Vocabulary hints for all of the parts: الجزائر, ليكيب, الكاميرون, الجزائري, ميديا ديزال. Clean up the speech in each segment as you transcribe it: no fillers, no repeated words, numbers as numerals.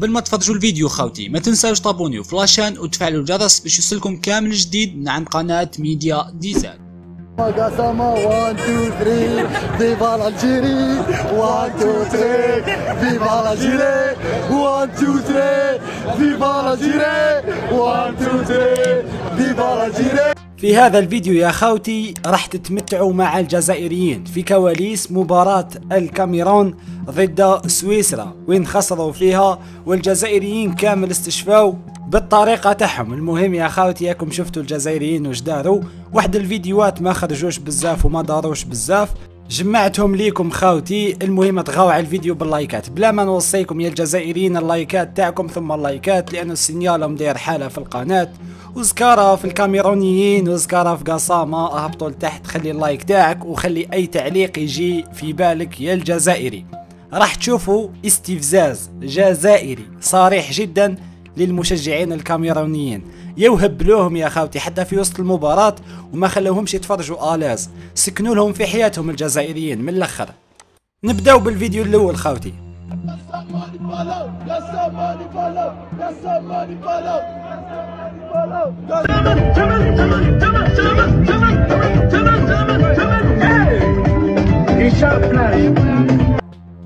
قبل ما تفرجوا الفيديو خاوتي ما تنساوش تابونيو في لاشان وتفعلوا الجرس باش يوصلكم كامل جديد من عند قناة ميديا ديزال. قسما 1 2 3 فيفا الجزائري 1 2 3 فيفا الجزائري 1 2 3 فيفا الجزائري 1 2 3 فيفا الجزائري. في هذا الفيديو يا خاوتي راح تتمتعوا مع الجزائريين في كواليس مباراة الكاميرون ضد سويسرا وين خسروا فيها والجزائريين كامل استشفاو بالطريقة تاعهم. المهم يا خاوتي ياكم شفتوا الجزائريين واش داروا، واحد الفيديوهات ما خرجوش بزاف وما داروش بزاف، جمعتهم ليكم خاوتي. المهم تغاو على الفيديو باللايكات بلا ما نوصيكم يا الجزائريين، اللايكات تاعكم ثم اللايكات لأنه السينيالهم داير حالة في القناة، وزكارة في الكاميرونيين وزكارة في قصامة. اهبطوا لتحت خلي اللايك تاعك وخلي أي تعليق يجي في بالك يا الجزائري. راح تشوفوا استفزاز جزائري صريح جدا للمشجعين الكاميرونيين، يوهبلوهم يا خاوتي حتى في وسط المباراة وما خلوهمش يتفرجوا آلاز، سكنوا لهم في حياتهم الجزائريين من الاخر. نبداو بالفيديو الاول خاوتي.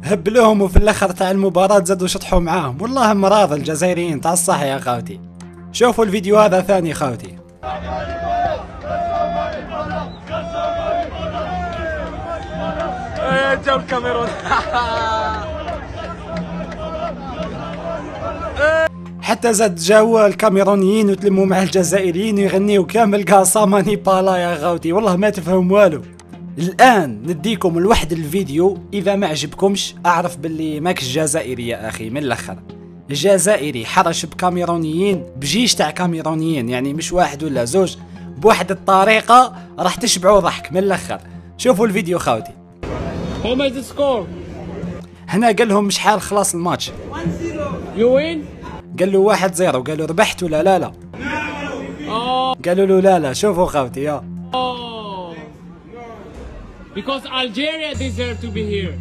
هبلوهم وفي الاخر تاع المباراة زادوا شطحوا معاهم، والله مراض الجزائريين تاع الصح يا خاوتي. شوفوا الفيديو هذا ثاني خاوتي. جاب الكاميرون حتى زاد جاوا الكاميرونيين وتلموا مع الجزائريين ويغنيوا كامل قاصا ماني بالا يا خاوتي، والله ما تفهم والو. الان نديكم لوحد الفيديو، اذا ما عجبكمش اعرف باللي ماكش جزائري يا اخي من الاخر. الجزائري حرش بكاميرونيين بجيش تاع كاميرونيين، يعني مش واحد ولا زوج، بواحد الطريقه راح تشبعوا ضحك من الاخر. شوفوا الفيديو خاوتي. هما يسكور هنا قال لهم شحال خلاص الماتش 1-0 يو وين، قال له 1-0، قال له ربحت ولا لا لا، قالوا له لا لا. شوفوا خاوتي يا Because Algeria deserve to be here.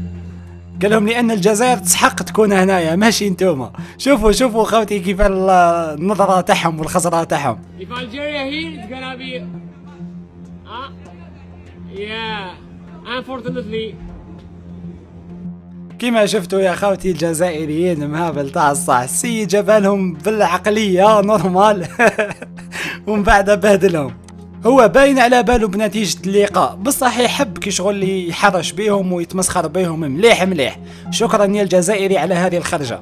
قال لهم لأن الجزائر تسحق تكون هنايا ماشي انتوما. شوفوا شوفوا خاوتي كيف النظرة تاعهم والخزرة تاعهم. If Algeria here it's gonna be yeah unfortunately. كما شفتوا يا خاوتي الجزائريين مهابل تاع الصح، السيد جابالهم بالعقلية نورمال ومن بعد بهدلهم. هو باين على باله بنتيجة اللقاء بصح يحب كي شغل يحرش بيهم ويتمسخر بيهم مليح مليح. شكرا يا الجزائري على هذه الخرجة.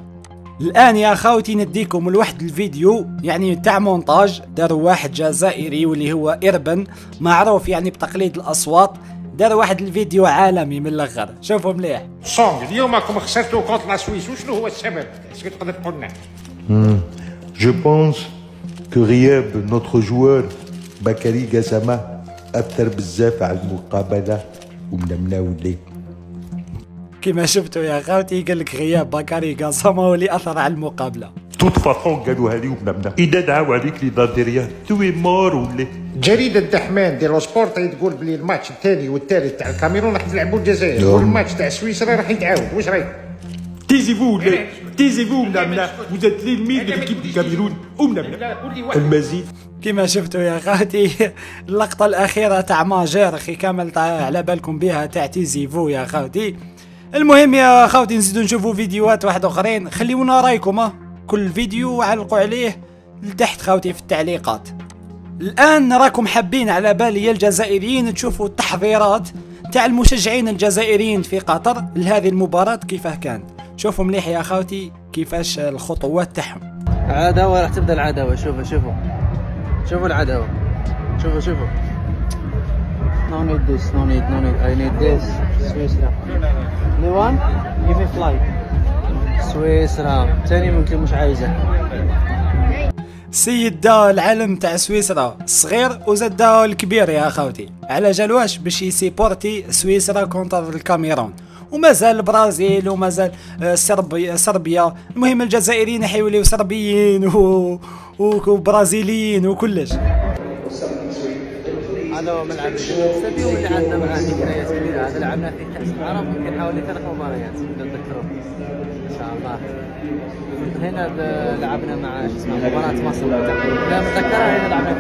الآن يا خاوتي نديكم لواحد الفيديو يعني تاع مونتاج، داروا واحد جزائري واللي هو إربن معروف يعني بتقليد الأصوات، دار واحد الفيديو عالمي من الاخر. شوفوا مليح. سونغ اليوم راكم خسرتوا كونت لا سويس، وشنو هو السبب؟ اسكو تقدر تقول لنا؟ جو بونس كو رياب نوتر جوار بكري قسما اثر بزاف على المقابله ومنمناو ليه. كما شفتوا يا خاوتي قال لك غياب بكري قسما واللي اثر على المقابله. توت فاطون قالوا هذه ومنمنا. اذا دعاو هذيك لي داديريا توي مور ولا جريدة دحمان ديال سبورت تقول بلي الماتش الثاني والثالث تاع الكاميرون راح يلعبوا الجزائر والماتش تاع سويسرا راح يتعاود، واش رايك؟ تيزيفو ولا تيزيفو ولا منا وزاد لي الميل ليكيب الكاميرون ومنا المزيد. كما شفتوا يا خاوتي اللقطة الأخيرة تاع ماجير أخي كامل على بالكم بها تاع تيزيفو يا خاوتي. المهم يا خاوتي نزيدو نشوفوا فيديوهات واحد أخرين، خليونا رايكم كل فيديو علقوا عليه لتحت خاوتي في التعليقات. الآن راكم حابين على بالي يا الجزائريين تشوفوا التحضيرات تاع المشجعين الجزائريين في قطر لهذه المباراة كيفاه كانت. شوفوا مليح يا خاوتي كيفاش الخطوات تاعهم. عداوة راح تبدا، العداوة شوفوا شوفوا شوفوا العداوة شوفوا شوفوا. No need this, no need, no need. I need this. سويسرا. You want? Give me flight. سويسرا. تاني ممكن مش عايزة. سيد دا العلم تاع سويسرا الصغير وزاد دا الكبير يا خاوتي، على جالواش باش يسيبورتي سويسرا كونتر الكاميرون، ومازال البرازيل ومازال صربيا. المهم الجزائريين حيوليو صربيين وبرازيليين وكلش. هذا هو ملعب السبي واللي عندنا معاه ذكريات كبيره، هذا لعبنا فيه كاس العرب وكنحاولوا ثلاث مباريات نتذكرهم ان شاء الله. هنا لعبنا مع مباراة مصر لا متذكرها، هنا لعبنا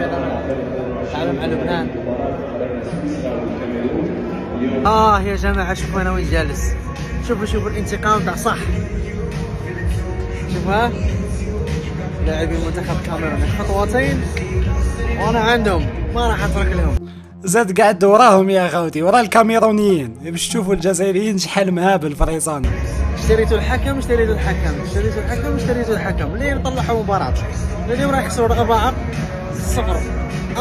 في هذا مع لبنان. يا جماعة شوفوا انا وين جالس، شوفوا الانتقام تاع صح، شوفها لاعبي منتخب الكاميرون خطوتين وانا عندهم ما راح اترك لهم. زاد قاعد وراهم يا غاودي، ورا الكاميرونيين باش تشوفوا الجزائريين شحال مهابل فريسان. اشتريتو الحكم لين نطلعوا مباراة، اليوم راح يخسروا 4-0 4-0.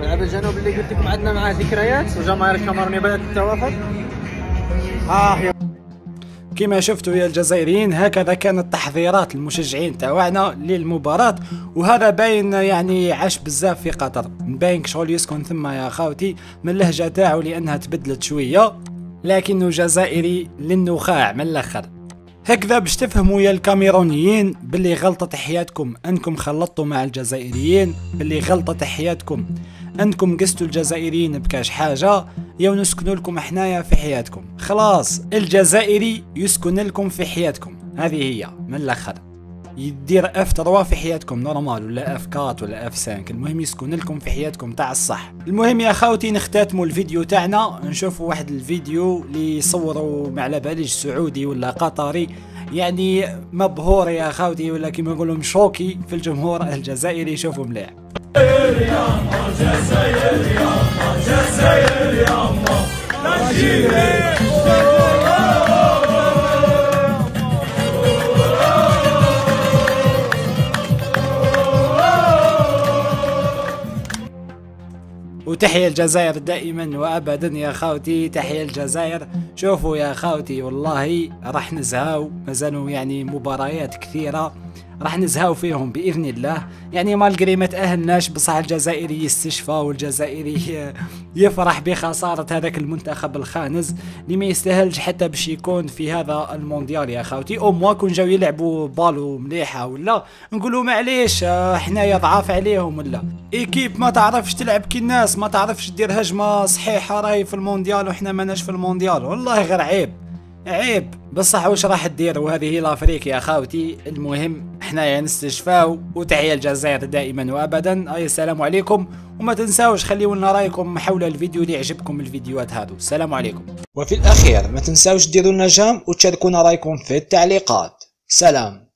ملعب الجنوب اللي قلت لكم عندنا معاه ذكريات، وجماهير الكاميرون بدات تتوافد. كما شفتوا يا الجزائريين هكذا كانت تحضيرات المشجعين تاعنا للمباراة، وهذا باين يعني عاش بزاف في قطر، باين شغل يسكن ثم يا خاوتي من اللهجة تاعو لأنها تبدلت شوية، لكنه جزائري للنخاع من الآخر. هكذا باش تفهموا يا الكاميرونيين باللي غلطة حياتكم أنكم خلطتوا مع الجزائريين، باللي غلطة حياتكم أنكم قستوا الجزائريين بكاش حاجة، يا نسكنوا لكم حنايا في حياتكم، خلاص الجزائري يسكن لكم في حياتكم، هذه هي من الآخر. يدير F3 في حياتكم نورمال، ولا F4 ولا F5، المهم يسكن لكم في حياتكم تاع الصح. المهم يا خاوتي نختاتموا الفيديو تاعنا، نشوفوا واحد الفيديو اللي يصوروا ما على باليش سعودي ولا قطري، يعني مبهور يا خاوتي ولا كيما نقولوا مشوكي في الجمهور الجزائري. شوفوا مليح. وتحيا الجزائر دائما وابدا يا خاوتي، تحيا الجزائر. شوفوا يا خاوتي والله راح نزهاو، مازالوا يعني مباريات كثيره راح نزهاو فيهم باذن الله، يعني مالغري ما تاهلناش، بصح الجزائري يستشفى والجزائري يفرح بخساره هذاك المنتخب الخانز اللي ما يستاهلش حتى باش يكون في هذا المونديال يا خاوتي. او موا كون جاو يلعبوا بالو مليحه ولا نقولوا معليش حنايا ضعاف عليهم، ولا ايكيب ما تعرفش تلعب كي الناس، ما تعرفش دير هجمه صحيحه، راهي في المونديال وحنا ماناش في المونديال، والله غير عيب عيب. بصح واش راح دير، وهذه لافريك يا خاوتي. المهم حنايا نستشفاو، وتحيا الجزائر دائما وابدا. السلام عليكم، وما تنساوش خليوا لنا رايكم حول الفيديو اللي يعجبكم الفيديوهات هادو. السلام عليكم. وفي الاخير ما تنساوش ديروا لنا جام وتشاركونا رايكم في التعليقات. سلام.